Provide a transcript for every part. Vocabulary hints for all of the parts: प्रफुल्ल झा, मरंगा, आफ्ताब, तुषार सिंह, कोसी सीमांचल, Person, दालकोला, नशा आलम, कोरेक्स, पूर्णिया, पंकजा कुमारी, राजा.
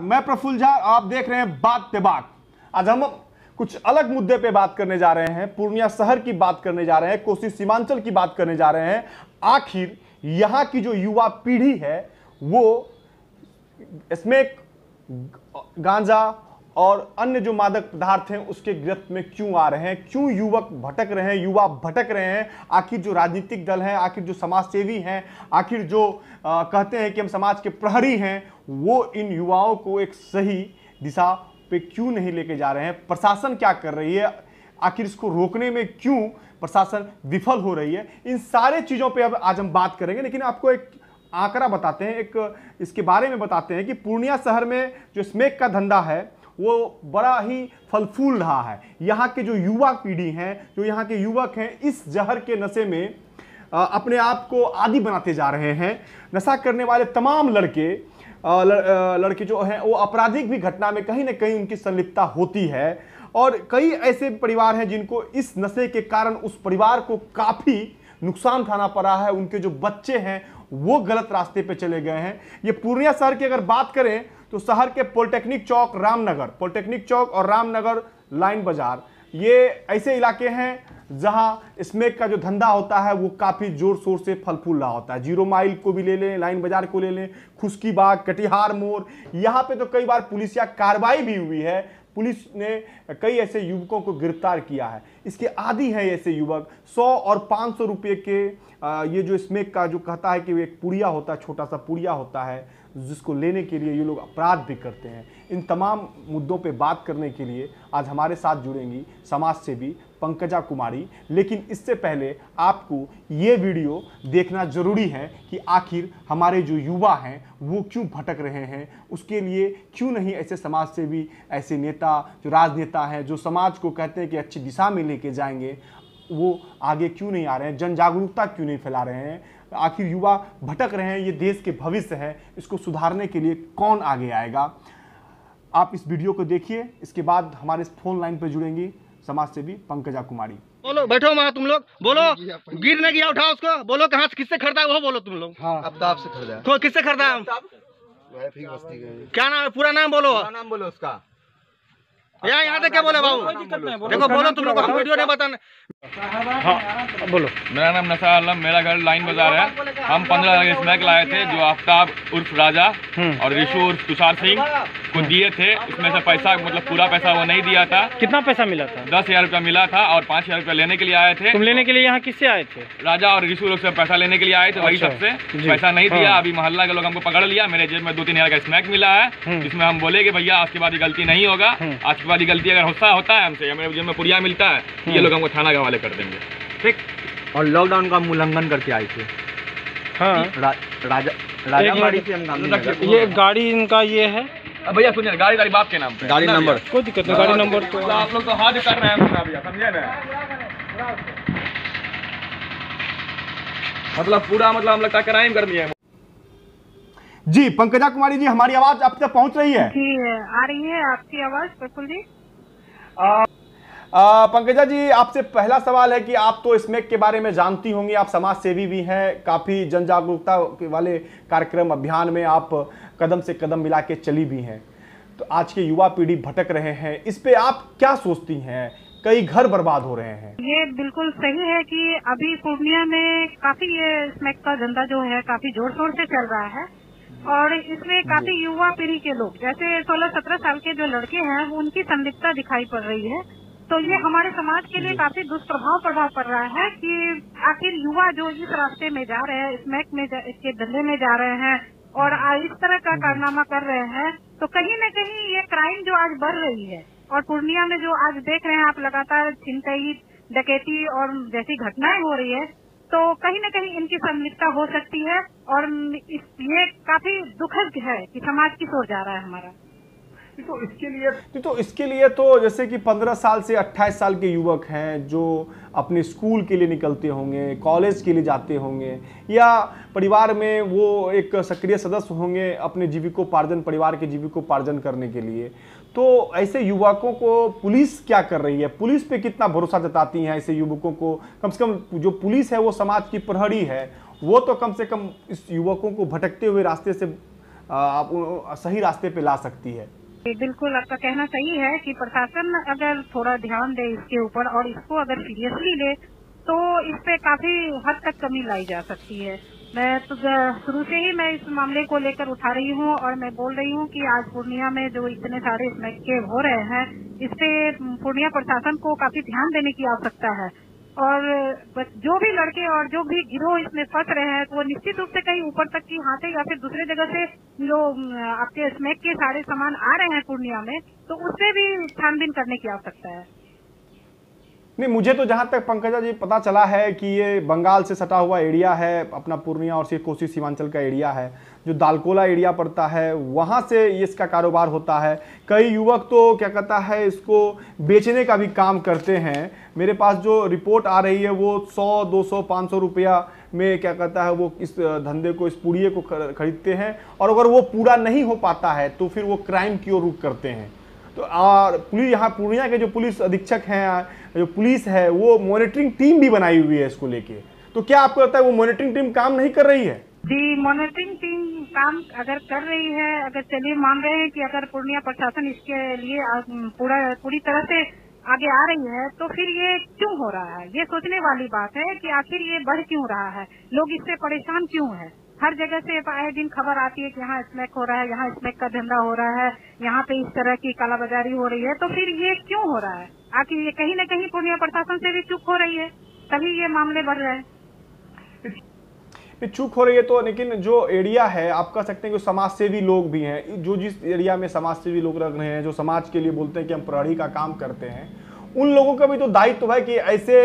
मैं प्रफुल्ल झा, आप देख रहे हैं बात पे बात। आज हम कुछ अलग मुद्दे पे बात करने जा रहे हैं, पूर्णिया शहर की बात करने जा रहे हैं, कोसी सीमांचल की बात करने जा रहे हैं। आखिर यहाँ की जो युवा पीढ़ी है वो इसमें गांजा और अन्य जो मादक पदार्थ हैं उसके गिरफ्त में क्यों आ रहे हैं, क्यों युवक भटक रहे हैं, युवा भटक रहे हैं। आखिर जो राजनीतिक दल हैं, आखिर जो समाजसेवी हैं, आखिर जो कहते हैं कि हम समाज के प्रहरी हैं, वो इन युवाओं को एक सही दिशा पे क्यों नहीं लेके जा रहे हैं। प्रशासन क्या कर रही है, आखिर इसको रोकने में क्यों प्रशासन विफल हो रही है। इन सारे चीज़ों पर अब आज हम बात करेंगे, लेकिन आपको एक आंकड़ा बताते हैं, एक इसके बारे में बताते हैं कि पूर्णिया शहर में जो स्मैक का धंधा है वो बड़ा ही फल फूल रहा है। यहाँ के जो युवा पीढ़ी हैं, जो यहाँ के युवक हैं, इस जहर के नशे में अपने आप को आदी बनाते जा रहे हैं। नशा करने वाले तमाम लड़के जो हैं वो आपराधिक भी घटना में कहीं ना कहीं उनकी संलिप्तता होती है। और कई ऐसे परिवार हैं जिनको इस नशे के कारण उस परिवार को काफ़ी नुकसान उठाना पड़ा है। उनके जो बच्चे हैं वो गलत रास्ते पे चले गए हैं। ये पूर्णिया शहर की अगर बात करें तो शहर के पॉलिटेक्निक चौक, रामनगर, पॉलिटेक्निक चौक और रामनगर लाइन बाजार, ये ऐसे इलाके हैं जहां स्मैक का जो धंधा होता है वो काफ़ी जोर शोर से फल फूल रहा होता है। जीरो माइल को भी ले लें, लाइन बाजार को ले लें, खुशकी बाग, कटिहार मोड़, यहाँ पे तो कई बार पुलिसिया कार्रवाई भी हुई है। पुलिस ने कई ऐसे युवकों को गिरफ्तार किया है, इसके आदी हैं ऐसे युवक। 100 और 500 रुपये के ये जो स्मैक का जो कहता है कि वो एक पुड़िया होता है, छोटा सा पुड़िया होता है, जिसको लेने के लिए ये लोग अपराध भी करते हैं। इन तमाम मुद्दों पे बात करने के लिए आज हमारे साथ जुड़ेंगी समाज सेवी पंकजा कुमारी। लेकिन इससे पहले आपको ये वीडियो देखना ज़रूरी है कि आखिर हमारे जो युवा हैं वो क्यों भटक रहे हैं, उसके लिए क्यों नहीं ऐसे समाज सेवी, ऐसे नेता जो राजनेता हैं, जो समाज को कहते हैं कि अच्छी दिशा में लेके जाएंगे, वो आगे क्यों नहीं आ रहे हैं, जन जागरूकता क्यों नहीं फैला रहे हैं। आखिर युवा भटक रहे हैं, ये देश के भविष्य है, इसको सुधारने के लिए कौन आगे आएगा। आप इस वीडियो को देखिए, इसके बाद हमारे इस फोन लाइन पर जुड़ेंगी समाज सेवी पंकजा कुमारी। बोलो, बैठो वहाँ तुम लोग, बोलो गिर न गया, उठाओ उसको, बोलो कहाँ से, किससे खरीदा वो बोलो तुम लोग। हाँ, आफ्ताब से खरीदा। तो किससे खरीदा, क्या नाम, पूरा नाम बोलो, नाम बोलो उसका। यहाँ तक क्या बोले बाबू, देखो बोलो तुम लोग, हम वीडियो नहीं बताना। हाँ बोलो। मेरा नाम नशा आलम, मेरा घर लाइन बाजार है। हम 15 स्मैक लाए थे जो आफ्ताब उर्फ राजा और ऋषु उर्फ तुषार सिंह को दिए थे। उसमें से पैसा, मतलब पूरा पैसा वो नहीं दिया था। कितना पैसा मिला था? 10,000 रुपया मिला था और 5,000 रुपया लेने के लिए आए थे। तुम लेने के लिए यहाँ किससे आए थे? राजा और ऋषु लोग से पैसा लेने के लिए आए थे, वही सबसे पैसा नहीं दिया। अभी मोहल्ला के लोग हमको पकड़ लिया, मेरे जेब में 2-3 हज़ार का स्मैक मिला है। इसमें हम बोले कि भैया आज के बाद ये गलती नहीं होगा, आज की वाली गलती अगर होता है हमसे, मेरे जेब में पुड़िया मिलता है, ये लोग हमको थाना के हवाले कर देंगे। ठीक, और लॉकडाउन का उल्लंघन करके आए थे। हाँ, राजा ये गाड़ी इनका ये है भैया, सुनिए गाड़ी, गाड़ी बाप के नाम पे, गाड़ी नंबर, कोई दिक्कत नहीं, गाड़ी नंबर तो आप लोग तो हाथ कर रहे हैं भैया, समझे ना। मतलब पूरा, मतलब हम लोग का क्राइम कर दिया है। जी पंकजा कुमारी जी, हमारी आवाज आप तक पहुंच रही है? जी आ रही है आपकी आवाज प्रफुल्ल जी। पंकजा जी, आपसे पहला सवाल है कि आप तो स्मैक के बारे में जानती होंगी, आप समाज सेवी भी हैं, काफ़ी जन जागरूकता वाले कार्यक्रम अभियान में आप कदम से कदम मिला के चली भी हैं। तो आज के युवा पीढ़ी भटक रहे हैं, इस पे आप क्या सोचती हैं? कई घर बर्बाद हो रहे हैं। ये बिल्कुल सही है कि अभी पूर्णिया में काफ़ी ये स्मैक का धंधा जो है काफ़ी जोर शोर से चल रहा है और इसमें काफ़ी युवा पीढ़ी के लोग, जैसे 16-17 साल के जो लड़के हैं, उनकी संलिप्तता दिखाई पड़ रही है। तो ये हमारे समाज के लिए काफी दुष्प्रभाव पड़ रहा है कि आखिर युवा जो इस रास्ते में जा रहे हैं, स्मैक में इसके धंधे में जा रहे हैं और इस तरह का कारनामा कर रहे हैं, तो कहीं न कहीं ये क्राइम जो आज बढ़ रही है और पूर्णिया में जो आज देख रहे हैं आप, लगातार छिनतई, डकैती और जैसी घटनाएं हो रही है, तो कहीं न कहीं इनकी संलिप्तता हो सकती है। और ये काफी दुखद है कि समाज किस ओर जा रहा है हमारा। तो इसके लिए तो जैसे कि 15 साल से 28 साल के युवक हैं जो अपने स्कूल के लिए निकलते होंगे, कॉलेज के लिए जाते होंगे, या परिवार में वो एक सक्रिय सदस्य होंगे अपने जीविकोपार्जन, परिवार के जीविकोपार्जन करने के लिए। तो ऐसे युवकों को पुलिस क्या कर रही है, पुलिस पे कितना भरोसा जताती हैं? ऐसे युवकों को कम से कम, जो पुलिस है वो समाज की प्रहरी है, वो तो कम से कम इस युवकों को भटकते हुए रास्ते से आप सही रास्ते पे ला सकती है। बिल्कुल आपका कहना सही है कि प्रशासन अगर थोड़ा ध्यान दे इसके ऊपर और इसको अगर सीरियसली ले तो इस पे काफी हद तक कमी लाई जा सकती है। मैं तो शुरू से ही मैं इस मामले को लेकर उठा रही हूँ और मैं बोल रही हूँ कि आज पूर्णिया में जो इतने सारे स्मैक केव हो रहे हैं इस पे पूर्णिया प्रशासन को काफी ध्यान देने की आवश्यकता है। और जो भी लड़के और जो भी गिरोह इसमें फंस रहे हैं तो वो निश्चित रूप से कहीं ऊपर तक की हाथे या फिर दूसरे जगह से जो आपके स्मैक के सारे सामान आ रहे हैं पूर्णिया में तो उससे भी छानबीन करने की आवश्यकता है। नहीं, मुझे तो जहां तक पंकजा जी पता चला है कि ये बंगाल से सटा हुआ एरिया है, अपना पूर्णिया और कोसी सीमांचल का एरिया है, जो दालकोला एरिया पड़ता है वहाँ से ये इसका कारोबार होता है। कई युवक तो क्या कहता है इसको बेचने का भी काम करते हैं। मेरे पास जो रिपोर्ट आ रही है वो 100, 200, 500 रुपया में क्या कहता है वो इस धंधे को, इस पुड़िए को खरीदते हैं और अगर वो पूरा नहीं हो पाता है तो फिर वो क्राइम की ओर रुख करते हैं। तो और पुलिस यहाँ पूर्णिया के जो पुलिस अधीक्षक हैं, जो पुलिस है वो मॉनिटरिंग टीम भी बनाई हुई है इसको लेके, तो क्या आपको लगता है वो मॉनिटरिंग टीम काम नहीं कर रही है? जी, मॉनिटरिंग टीम काम अगर कर रही है, अगर चलिए मान रहे हैं कि अगर पूर्णिया प्रशासन इसके लिए पूरी तरह से आगे आ रही है तो फिर ये क्यों हो रहा है? ये सोचने वाली बात है कि आखिर ये बढ़ क्यों रहा है, लोग इससे परेशान क्यों है? हर जगह से आए दिन खबर आती है कि यहाँ स्मैक हो रहा है, यहाँ स्मैक का धंधा हो रहा है, यहाँ पे इस तरह की कालाबाजारी हो रही है, तो फिर ये क्यों हो रहा है? आखिर ये कहीं न कहीं पूर्णिया प्रशासन से भी चूक हो रही है, तभी ये मामले बढ़ रहे हैं। चूक हो रही है तो, लेकिन जो एरिया है आप कह सकते हैं कि समाजसेवी लोग भी हैं, जो जिस एरिया में समाजसेवी लोग रख रहे हैं, जो समाज के लिए बोलते हैं कि हम प्रहरी का काम करते हैं, उन लोगों का भी तो दायित्व है कि ऐसे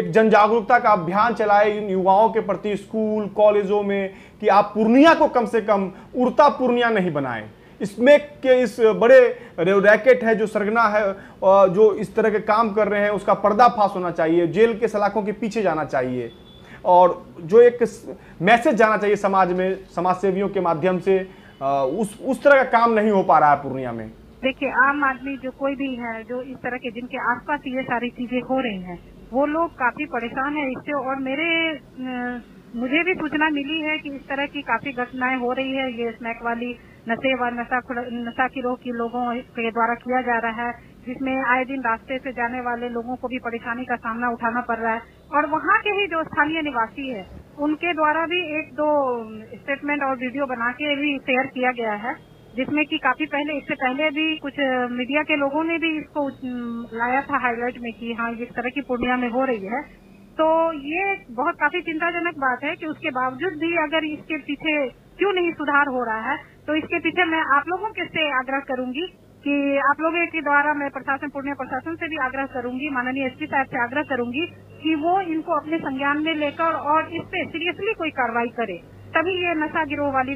एक जन जागरूकता का अभियान चलाए इन युवाओं के प्रति स्कूल कॉलेजों में कि आप पूर्णिया को कम से कम उड़ता पूर्णिया नहीं बनाएं। इसमें के इस बड़े रैकेट है जो सरगना है जो इस तरह के काम कर रहे हैं उसका पर्दाफाश होना चाहिए, जेल के सलाखों के पीछे जाना चाहिए और जो एक मैसेज जाना चाहिए समाज में समाजसेवियों के माध्यम से उस तरह का काम नहीं हो पा रहा है पूर्णिया में। देखिए, आम आदमी जो कोई भी है जो इस तरह के जिनके आसपास ये सारी चीजें हो रही हैं वो लोग काफी परेशान हैं इससे। और मुझे भी सूचना मिली है कि इस तरह की काफी घटनाएं हो रही है, ये स्मैक वाली नशा गिरोह के लोगों के द्वारा किया जा रहा है जिसमें आए दिन रास्ते से जाने वाले लोगों को भी परेशानी का सामना उठाना पड़ रहा है और वहाँ के ही जो स्थानीय निवासी है उनके द्वारा भी 1-2 स्टेटमेंट और वीडियो बना के भी शेयर किया गया है जिसमें कि काफी पहले इससे पहले भी कुछ मीडिया के लोगों ने भी इसको लाया था हाईलाइट में कि हाँ जिस तरह की पूर्णिया में हो रही है, तो ये बहुत काफी चिंताजनक बात है कि उसके बावजूद भी अगर इसके पीछे क्यों नहीं सुधार हो रहा है। तो इसके पीछे मैं आप लोगों से आग्रह करूंगी कि आप लोगों के द्वारा मैं पूर्णिया प्रशासन से भी आग्रह करूंगी, माननीय एसपी साहब से आग्रह करूंगी कि वो इनको अपने संज्ञान में लेकर और इस पे सीरियसली कोई कार्रवाई करे, तभी ये नशा गिरोह वाली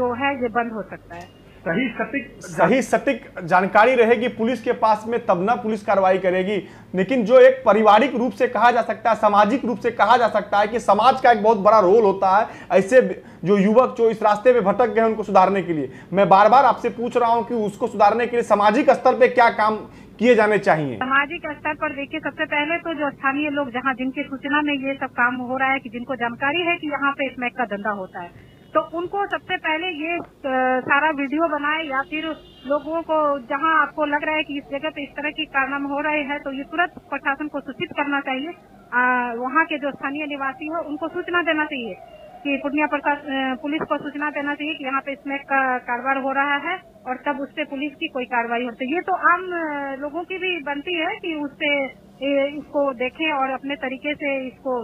जो है ये बंद हो सकता है। सही सटीक जानकारी रहेगी पुलिस के पास में तब ना पुलिस कार्रवाई करेगी। लेकिन जो एक पारिवारिक रूप से कहा जा सकता है, सामाजिक रूप से कहा जा सकता है कि समाज का एक बहुत बड़ा रोल होता है ऐसे जो युवक जो इस रास्ते में भटक गए उनको सुधारने के लिए। मैं बार बार आपसे पूछ रहा हूँ कि उसको सुधारने के लिए सामाजिक स्तर पर क्या काम किए जाने चाहिए? सामाजिक स्तर पर देखिए, सबसे पहले तो जो स्थानीय लोग जहाँ जिनके सूचना में ये सब काम हो रहा है, कि जिनको जानकारी है कि यहाँ पे स्मैक का धंधा होता है, तो उनको सबसे पहले ये सारा वीडियो बनाए या फिर लोगों को जहां आपको लग रहा है कि इस जगह पे इस तरह के कारनामे हो रहे हैं तो ये तुरंत प्रशासन को सूचित करना चाहिए। वहां के जो स्थानीय निवासी हो उनको सूचना देना चाहिए कि पूर्णिया प्रशासन पुलिस को सूचना देना चाहिए कि यहाँ पे स्मैक का कारोबार हो रहा है और तब उससे पुलिस की कोई कार्रवाई होती है। ये तो आम लोगों की भी बनती है कि उससे इसको देखें और अपने तरीके से इसको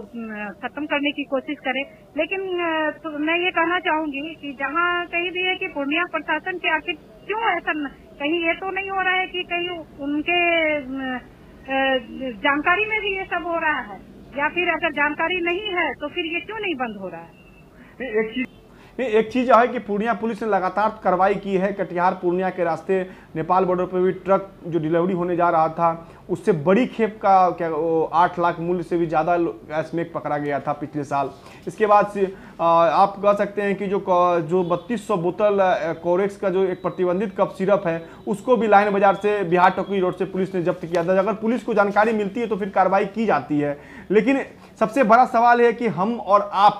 खत्म करने की कोशिश करें। लेकिन तो मैं ये कहना चाहूंगी कि जहाँ कहीं भी है कि पूर्णिया प्रशासन के आखिर क्यों ऐसा, कहीं ये तो नहीं हो रहा है कि कहीं उनके जानकारी में भी ये सब हो रहा है, या फिर अगर जानकारी नहीं है तो फिर ये क्यों नहीं बंद हो रहा है? एक चीज है कि पूर्णिया पुलिस ने लगातार कार्रवाई की है। कटिहार पूर्णिया के रास्ते नेपाल बॉर्डर पर भी ट्रक जो डिलीवरी होने जा रहा था उससे बड़ी खेप का 8 लाख मूल्य से भी ज़्यादा स्मैक पकड़ा गया था पिछले साल। इसके बाद से आप कह सकते हैं कि जो 3200 बोतल कोरेक्स का जो एक प्रतिबंधित कफ सिरप है उसको भी लाइन बाजार से बिहार टोकरी रोड से पुलिस ने जब्त किया था। अगर पुलिस को जानकारी मिलती है तो फिर कार्रवाई की जाती है। लेकिन सबसे बड़ा सवाल है कि हम और आप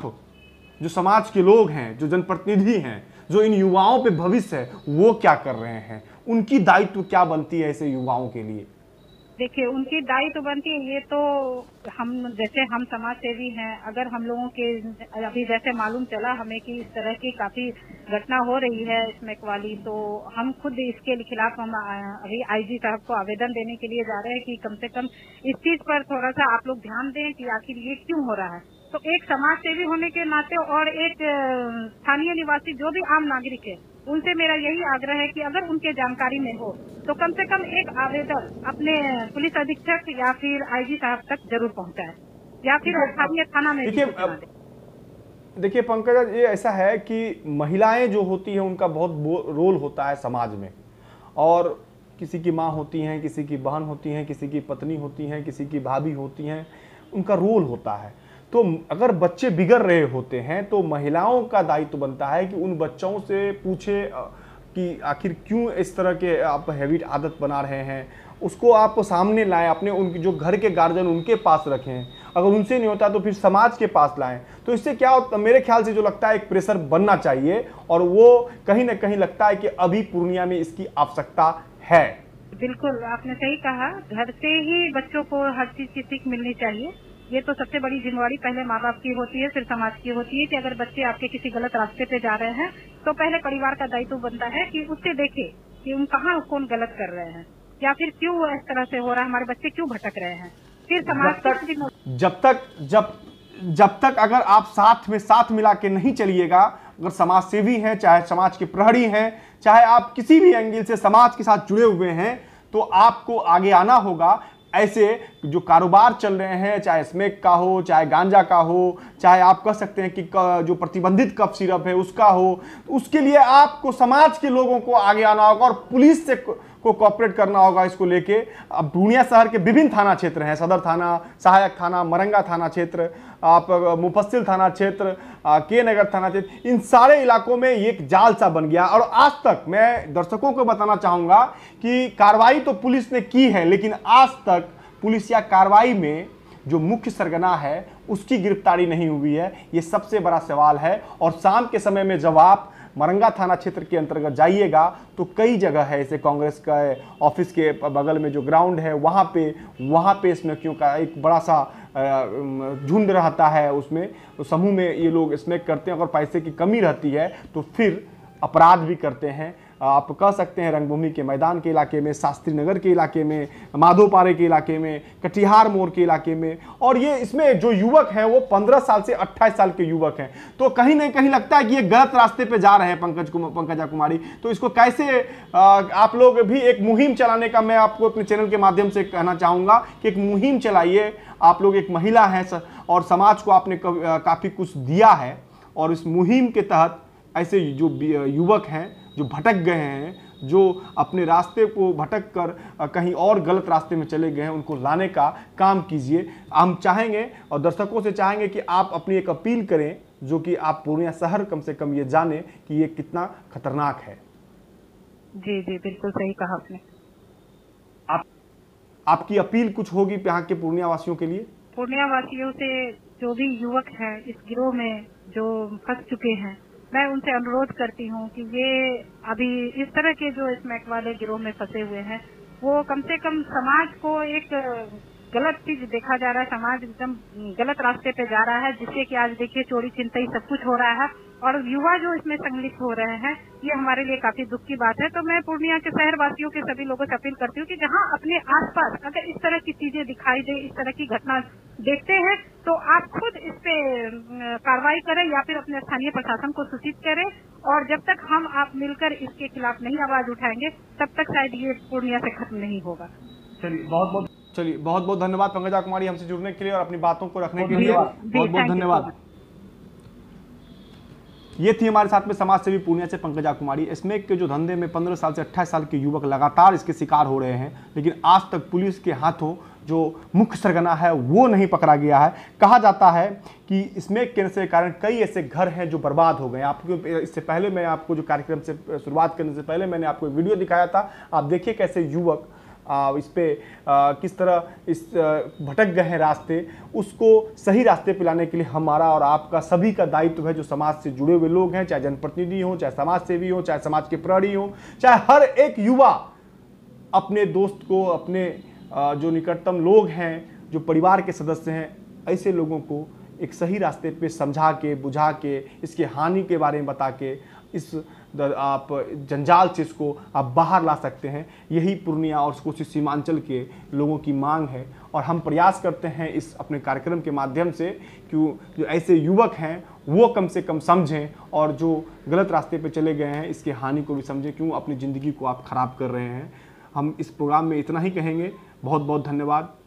जो समाज के लोग हैं, जो जनप्रतिनिधि हैं, जो इन युवाओं पे भविष्य है वो क्या कर रहे हैं, उनकी दायित्व क्या बनती है ऐसे युवाओं के लिए? देखिए उनकी दायित्व बनती है, ये तो हम जैसे हम समाज सेवी हैं, अगर हम लोगों के अभी जैसे मालूम चला हमें कि इस तरह की काफी घटना हो रही है स्मैक वाली, तो हम खुद इसके खिलाफ हम अभी आईजी साहब को आवेदन देने के लिए जा रहे हैं कि कम से कम इस चीज पर थोड़ा सा आप लोग ध्यान दें कि आखिर ये क्यों हो रहा है। तो एक समाज सेवी होने के नाते और एक स्थानीय निवासी जो भी आम नागरिक है उनसे मेरा यही आग्रह है कि अगर उनके जानकारी में हो तो कम से कम एक आवेदन अपने पुलिस अधीक्षक या फिर आईजी साहब तक जरूर पहुंचाए या फिर स्थानीय थाना में। देखिए पंकजा, ये ऐसा है कि महिलाएं जो होती हैं उनका बहुत रोल होता है समाज में, और किसी की माँ होती हैं, किसी की बहन होती हैं, किसी की पत्नी होती हैं, किसी की भाभी होती हैं, उनका रोल होता है। तो अगर बच्चे बिगड़ रहे होते हैं तो महिलाओं का दायित्व बनता है कि उन बच्चों से पूछे कि आखिर क्यों इस तरह के आप हैबिट आदत बना रहे हैं, उसको आप सामने लाएं, अपने उनके जो घर के गार्जियन उनके पास रखें, अगर उनसे नहीं होता तो फिर समाज के पास लाएं। तो इससे क्या होता, मेरे ख्याल से जो लगता है एक प्रेशर बनना चाहिए, और वो कहीं ना कहीं लगता है कि अभी पूर्णिया में इसकी आवश्यकता है। बिल्कुल आपने सही कहा, घर से ही बच्चों को हर चीज की सीख मिलनी चाहिए। ये तो सबसे बड़ी जिम्मेदारी पहले माँ बाप की होती है, फिर समाज की होती है कि अगर बच्चे आपके किसी गलत रास्ते पे जा रहे हैं तो पहले परिवार का दायित्व बनता है कि उससे देखे कि उन कहाँ कौन गलत कर रहे हैं या फिर क्यों इस तरह से हो रहा है, हमारे बच्चे क्यों भटक रहे हैं। फिर समाज तक जब तक अगर आप साथ में साथ मिला के नहीं चलिएगा, अगर समाज सेवी हैं, चाहे समाज के प्रहरी हैं, चाहे आप किसी भी एंगल से समाज के साथ जुड़े हुए हैं, तो आपको आगे आना होगा। ऐसे जो कारोबार चल रहे हैं, चाहे स्मैक का हो, चाहे गांजा का हो, चाहे आप कह सकते हैं कि जो प्रतिबंधित कफ सिरप है उसका हो, उसके लिए आपको समाज के लोगों को आगे आना होगा और पुलिस से को कोऑपरेट करना होगा इसको लेके। अब पूर्णिया शहर के विभिन्न थाना क्षेत्र हैं, सदर थाना, सहायक थाना, मरंगा थाना क्षेत्र, आप मुफस्सिल थाना क्षेत्र, के नगर थाना क्षेत्र, इन सारे इलाकों में ये एक जाल सा बन गया। और आज तक मैं दर्शकों को बताना चाहूँगा कि कार्रवाई तो पुलिस ने की है, लेकिन आज तक पुलिस या कार्रवाई में जो मुख्य सरगना है उसकी गिरफ्तारी नहीं हुई है, ये सबसे बड़ा सवाल है। और शाम के समय में जब आप मरंगा थाना क्षेत्र के अंतर्गत जाइएगा तो कई जगह है, ऐसे कांग्रेस का ऑफिस के बगल में जो ग्राउंड है वहाँ पे स्मैकियों का एक बड़ा सा झुंड रहता है, उसमें समूह में ये लोग स्मैक करते हैं। अगर पैसे की कमी रहती है तो फिर अपराध भी करते हैं। आप कह सकते हैं रंगभूमि के मैदान के इलाके में, शास्त्री नगर के इलाके में, माधोपारे के इलाके में, कटिहार मोड़ के इलाके में, और ये इसमें जो युवक हैं वो 15 साल से 28 साल के युवक हैं। तो कहीं ना कहीं लगता है कि ये गलत रास्ते पे जा रहे हैं पंकजा कुमारी। तो इसको कैसे आप लोग भी एक मुहिम चलाने का मैं आपको अपने चैनल के माध्यम से कहना चाहूँगा कि एक मुहिम चलाइए। आप लोग एक महिला हैं और समाज को आपने काफ़ी कुछ दिया है, और इस मुहिम के तहत ऐसे जो युवक हैं जो भटक गए हैं, जो अपने रास्ते को भटक कर कहीं और गलत रास्ते में चले गए हैं, उनको लाने का काम कीजिए। हम चाहेंगे और दर्शकों से चाहेंगे कि आप अपनी एक अपील करें जो कि आप पूर्णिया शहर कम से कम ये जाने कि ये कितना खतरनाक है। जी जी बिल्कुल सही कहा आपने। आपकी अपील कुछ होगी यहाँ के पूर्णिया वासियों के लिए? पूर्णिया वासियों से जो भी युवक है इस गिरोह में जो फंस चुके हैं, मैं उनसे अनुरोध करती हूँ कि ये अभी इस तरह के जो स्मैक वाले गिरोह में फंसे हुए हैं वो कम से कम समाज को एक गलत चीज देखा जा रहा है, समाज एकदम गलत रास्ते पे जा रहा है, जिससे कि आज देखिए चोरी चिंताई सब कुछ हो रहा है और युवा जो इसमें संलिप्त हो रहे हैं, ये हमारे लिए काफी दुख की बात है। तो मैं पूर्णिया के शहर वासियों के सभी लोगों से अपील करती हूँ कि जहाँ अपने आसपास अगर इस तरह की चीजें दिखाई दे, इस तरह की घटना देखते हैं, तो आप खुद इस पे कार्रवाई करें या फिर अपने स्थानीय प्रशासन को सूचित करें। और जब तक हम आप मिलकर इसके खिलाफ नहीं आवाज उठाएंगे तब तक शायद ये पूर्णिया से खत्म नहीं होगा। चलिए बहुत बहुत धन्यवाद पंकजा कुमारी हमसे जुड़ने के लिए और अपनी बातों को रखने के लिए। बहुत बहुत धन्यवाद। ये थी हमारे साथ में समाज सेवी पूर्णिया से पंकजा कुमारी। स्मैक के जो धंधे में 15 साल से 28 साल के युवक लगातार इसके शिकार हो रहे हैं, लेकिन आज तक पुलिस के हाथों जो मुख्य सरगना है वो नहीं पकड़ा गया है। कहा जाता है कि स्मैक के कारण कई ऐसे घर हैं जो बर्बाद हो गए। आपको इससे पहले मैं आपको जो कार्यक्रम से शुरुआत करने से पहले मैंने आपको वीडियो दिखाया था, आप देखिए कैसे युवक इस पर किस तरह इस भटक गए हैं रास्ते, उसको सही रास्ते पे लाने के लिए हमारा और आपका सभी का दायित्व है, जो समाज से जुड़े हुए लोग हैं, चाहे जनप्रतिनिधि हों, चाहे समाजसेवी हों, चाहे समाज के प्रहरी हों, चाहे हर एक युवा अपने दोस्त को, अपने जो निकटतम लोग हैं, जो परिवार के सदस्य हैं, ऐसे लोगों को एक सही रास्ते पे समझा के, बुझा के, इसके हानि के बारे में बता के इस आप जंजाल से इसको आप बाहर ला सकते हैं। यही पूर्णिया और कोशी सीमांचल के लोगों की मांग है और हम प्रयास करते हैं इस अपने कार्यक्रम के माध्यम से कि जो ऐसे युवक हैं वो कम से कम समझें और जो गलत रास्ते पे चले गए हैं इसके हानि को भी समझें, क्यों अपनी ज़िंदगी को आप ख़राब कर रहे हैं। हम इस प्रोग्राम में इतना ही कहेंगे। बहुत बहुत धन्यवाद।